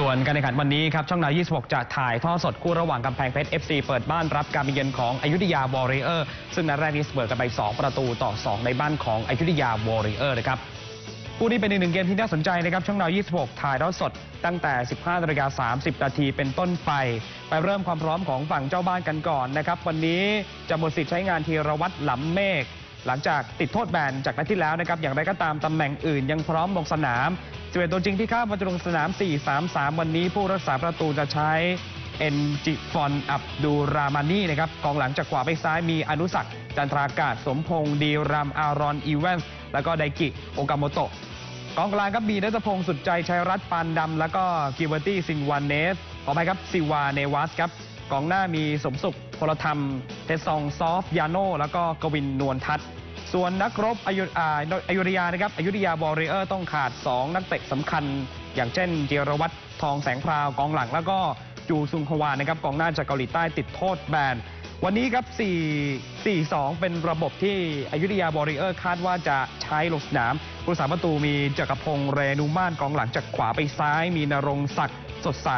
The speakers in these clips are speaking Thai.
ส่วนการแข่งขันวันนี้ครับช่องนาย26จะถ่ายท่อสดคู่ระหว่างกำแพงเพชร FC เปิดบ้านรับการมาเยือนของอยุธยาวอริเออร์ซึ่งนัดแรกนี้เสมอกันไป2-2ในบ้านของอยุธยาวอริเออร์นะครับคู่นี้เป็นอีกหนึ่งเกมที่น่าสนใจนะครับช่องนาย26ถ่ายท่อสดตั้งแต่ 15:30 นาทีเป็นต้นไปเริ่มความพร้อมของฝั่งเจ้าบ้านกันก่อนนะครับวันนี้จะหมดสิทธิ์ใช้งานธีรวัตรหล้ำเมฆหลังจากติดโทษแบนจากนัดที่แล้วนะครับอย่างไรก็ตามตำแหน่งอื่นยังพร้อมลงสนาม11ตัวจริงที่เข้ามาลงสนาม 4-3-3 วันนี้ผู้รักษาประตูจะใช้เอ็นจิฟอนอับดูรามานี่นะครับกองหลังจากขวาไปซ้ายมีอนุศักดิ์จันทรากาศสมพงษ์ดีรัมอารอนอีเวนส์แล้วก็ไดกิโอกาโมโตะกองกลางก็มีณัฐพงษ์สุดใจชัยรัตน์ปานดำแล้วก็กิวเบอร์ตี้ซินวานเนสขอไปครับซิวาเนวัสครับกองหน้ามีสมศุขพลธรรมเทซองซอฟยาโนแล้วก็กวินนวลทัศน์ส่วนนักรบอยุธยานะครับอยุธยาวอริเออร์ต้องขาด2นักเตะสำคัญอย่างเช่นเจรวัตรทองแสงพราวกองหลังแล้วก็จูซุงฮวานนะครับกองหน้าจากเกาหลีใต้ติดโทษแบนวันนี้ครับ 4-4-2 เป็นระบบที่อยุธยาวอริเออร์คาดว่าจะใช้ลงสนามผู้รักษาประตูมีจักรพงษ์เรนูม่านกองหลังจากขวาไปซ้ายมีนรงศักดิ์สดใส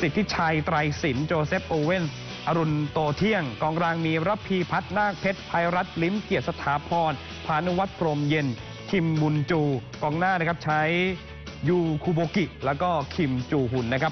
สิทธิชัยไตรศิลป์โจเซฟโอเวนอรุณโตเที่ยงกองกลางมีรัพพีพัฒนาคเพชรภัยรัตน์ลิ้มเกียรติสถาพรพานุวัฒน์พรหมเย็นคิมบุญจูกองหน้านะครับใช้ยูคุโบกิแล้วก็คิมจูหุนนะครับ